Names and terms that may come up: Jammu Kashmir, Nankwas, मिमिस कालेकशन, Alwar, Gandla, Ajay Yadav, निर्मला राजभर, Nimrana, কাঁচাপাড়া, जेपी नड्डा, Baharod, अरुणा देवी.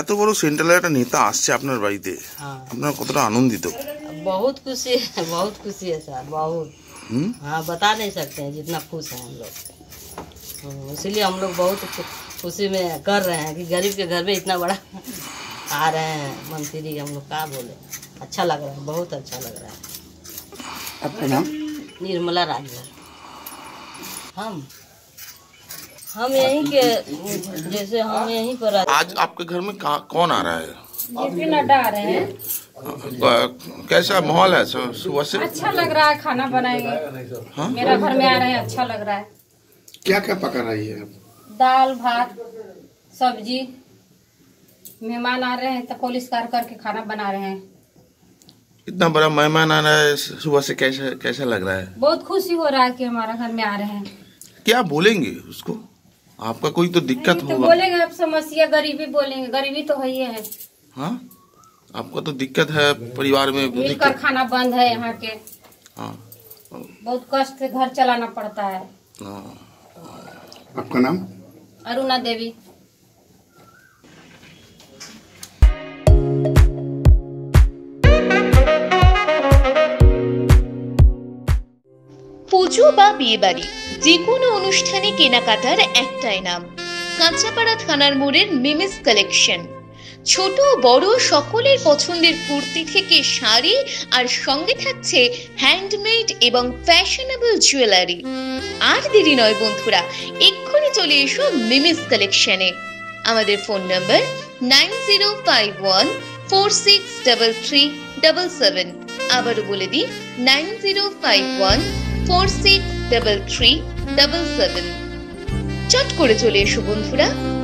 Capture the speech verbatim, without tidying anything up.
এত বড় সেন্ট্রালের একটা নেতা আসছে আপনার বাড়িতে, আপনারা কতটা আনন্দিত? बहुत खुशी है, बहुत खुशी है सर, बहुत। हाँ, बता नहीं सकते हैं जितना खुश है हम लोग, इसीलिए हम लोग बहुत खुशी में कर रहे हैं कि गरीब के घर में इतना बड़ा आ रहे हैं मंत्री, हम लोग क्या बोले, अच्छा लग रहा है, बहुत अच्छा लग रहा है। आपका नाम? निर्मला राजभर। हम हम यहीं के, जैसे हम यहीं पर। आज आपके घर में कौन आ रहा है? जेपी नड्डा आ रहे हैं। कैसा माहौल है सुबह से? अच्छा लग रहा है, खाना बनाएंगे, मेरा घर में आ रहे हैं, अच्छा लग रहा है। क्या क्या पका रही है? दाल भात सब्जी, मेहमान आ रहे हैं तो कोलिस्कार करके खाना बना रहे हैं। इतना बड़ा मेहमान आ रहा है सुबह से, कैसा कैसा लग रहा है? बहुत खुशी हो रहा है कि हमारा घर में आ रहे हैं। क्या बोलेंगे उसको? आपका कोई तो दिक्कत होगा? बोलेंगे आप समस्या गरीबी बोलेंगे, गरीबी तो वही है। हाँ, आपका तो दिक्कत है परिवार में, मिल कर खाना बंद है यहाँ के। हाँ, बहुत कष्ट से घर चलाना पड़ता है। हाँ। आपका नाम? अरुणा देवी। পুজো বা বিয়ে বাড়ি যে কোনো অনুষ্ঠানে কেনাকাটার একটাই নাম, কাঁচাপাড়া থানার মোড়ের মিমিস কালেকশন। ছোট বড় সকলের পছন্দের কুর্তি থেকে শাড়ি, আর সঙ্গে থাকছে হ্যান্ডমেড এবং ফ্যাশনেবল জুয়েলারি। আর দেরি নয় বন্ধুরা, এক্ষুনি চলে এসো মিমিস কালেকশনে। আমাদের phone number nine zero five one four six double three double seven. আবারও বলে দিই nine zero five one four six double three double seven. চট করে চলে এসো বন্ধুরা।